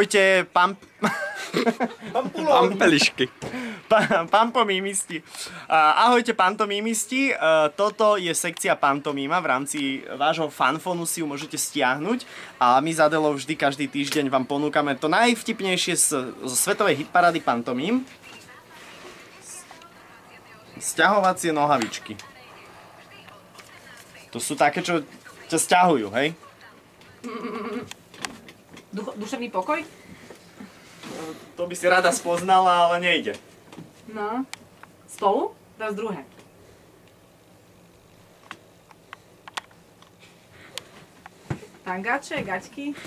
Ahojte, pampelišky. Pantomímisti. Ahojte, pantomímisti. Toto je sekcia pantomíma. V rámci vášho fanfónu si ju môžete stiahnuť. A my za Delou vždy každý týždeň vám ponúkame to najvtipnejšie zo svetovej hitparády pantomím. Sťahovacie nohavičky. To sú také, čo ťa sťahujú, hej? Duševný pokoj? To by si rada spoznala, ale nejde. No. Spolu? Teraz druhé. Tangače, gaťky.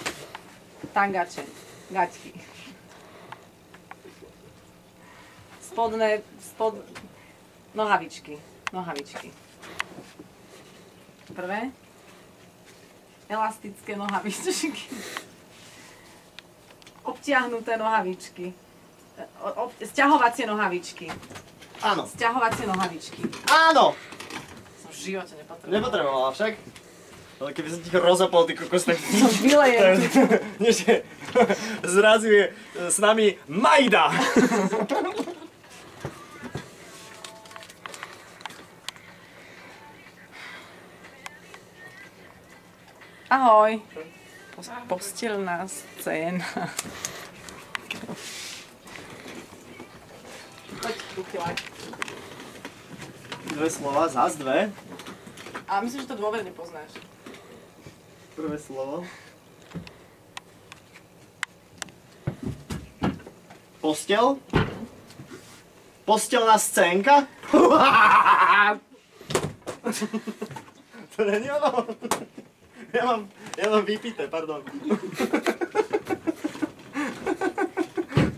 Tangače, gaťky. Spodné... Nohavičky. Nohavičky. Prvé. Elastické nohavičky. Obtiahnuté nohavičky. Sťahovacie nohavičky. Áno. Sťahovacie nohavičky. Áno! Som v živote nepotrebovala. Nepotrebovala však. Ale keby som ti rozopol, ty kokos, tak... Som vylejem. Zrazu je s nami Majda! Ahoj. Postelná scéna. Poď, ruky laj. Dve slova, zás dve. A myslím, že to dôverne poznáš. Prvé slovo. Postel? Postelná scénka? To není ono. Ja mám vypité, pardon.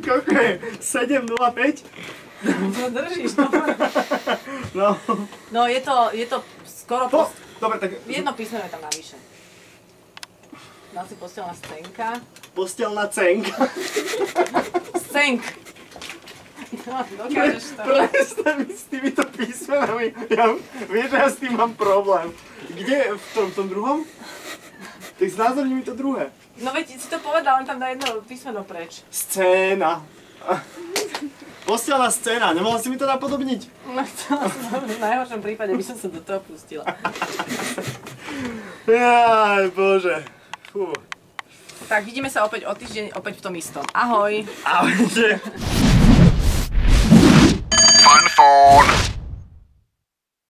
Koľko je? 7,05? No držíš, dobre. No je to skoro... Dobre, tak... Jedno písmeno je tam navyše. Dal si postelná scénka. Postelná cenka. Scenk. No, dokážeš to. Preste mi s týmito písmenami. Vieš, ja s tým mám problém. Kde? V tom druhom? Tak znázorni mi to druhé. No veď si to povedal, len tam dá jedno písmeno preč. Scéna. Postelná scéna, nemohla si mi to napodobniť? No to v najhoršom prípade by som sa do toho pustila. Jaj bože. Fú. Tak vidíme sa opäť o týždeň, opäť v tom istom. Ahoj. Ahojte. Fun for.